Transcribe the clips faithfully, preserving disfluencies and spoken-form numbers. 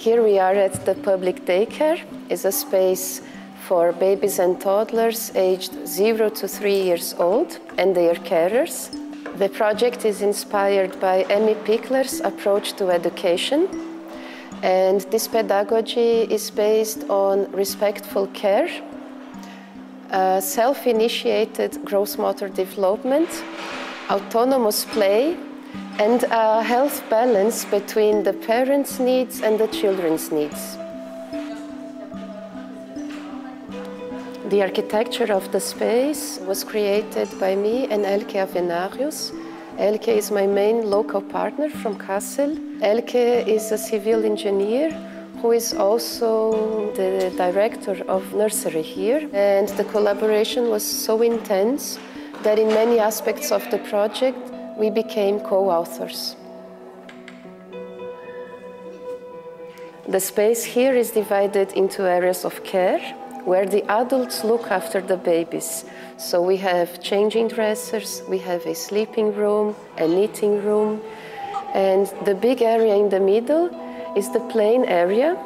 Here we are at the public daycare. It's a space for babies and toddlers aged zero to three years old and their carers. The project is inspired by Emmi Pikler's approach to education. And this pedagogy is based on respectful care, uh, self-initiated gross motor development, autonomous play, and a health balance between the parents' needs and the children's needs. The architecture of the space was created by me and Elke Avenarius. Elke is my main local partner from Kassel. Elke is a civil engineer who is also the director of nursery here. And the collaboration was so intense that in many aspects of the project, we became co-authors. The space here is divided into areas of care, where the adults look after the babies. So we have changing dressers, we have a sleeping room, an eating room, and the big area in the middle is the playing area.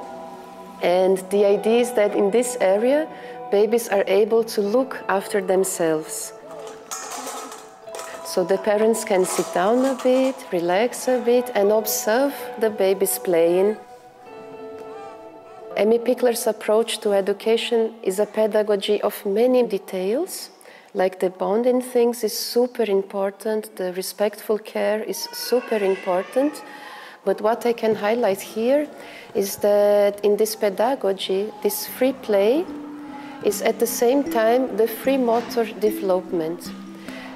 And the idea is that in this area, babies are able to look after themselves. So the parents can sit down a bit, relax a bit, and observe the babies playing. Emmi Pikler's approach to education is a pedagogy of many details, like the bonding things is super important, the respectful care is super important. But what I can highlight here is that in this pedagogy, this free play is at the same time the free motor development.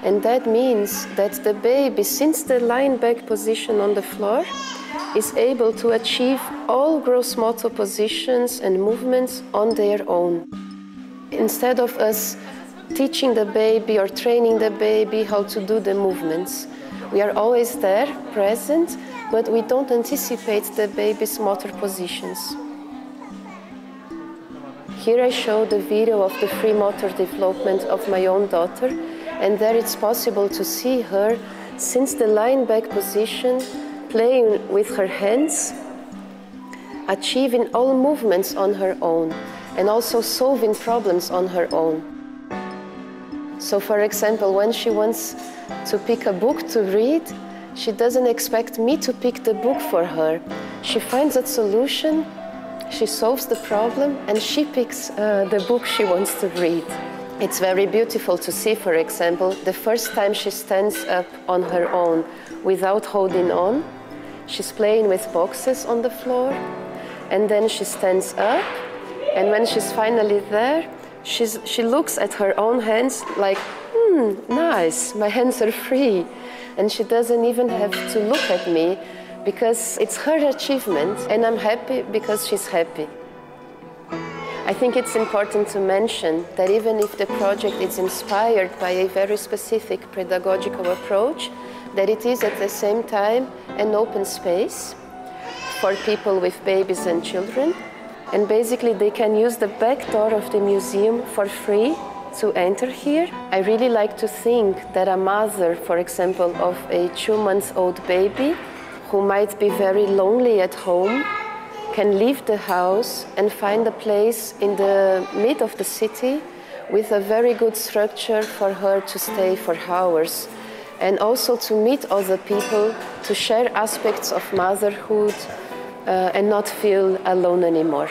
And that means that the baby, since the lying back position on the floor, is able to achieve all gross motor positions and movements on their own. Instead of us teaching the baby or training the baby how to do the movements, we are always there, present, but we don't anticipate the baby's motor positions. Here I show the video of the free motor development of my own daughter. And there it's possible to see her, since the lying back position, playing with her hands, achieving all movements on her own, and also solving problems on her own. So for example, when she wants to pick a book to read, she doesn't expect me to pick the book for her. She finds a solution, she solves the problem, and she picks uh, the book she wants to read. It's very beautiful to see, for example, the first time she stands up on her own without holding on. She's playing with boxes on the floor, and then she stands up, and when she's finally there, she's, she looks at her own hands like, hmm, nice, my hands are free. And she doesn't even have to look at me, because it's her achievement, and I'm happy because she's happy. I think it's important to mention that even if the project is inspired by a very specific pedagogical approach, that it is at the same time an open space for people with babies and children. And basically they can use the back door of the museum for free to enter here. I really like to think that a mother, for example, of a two-month-old baby who might be very lonely at home, can leave the house and find a place in the mid of the city with a very good structure for her to stay for hours, and also to meet other people, to share aspects of motherhood uh, and not feel alone anymore.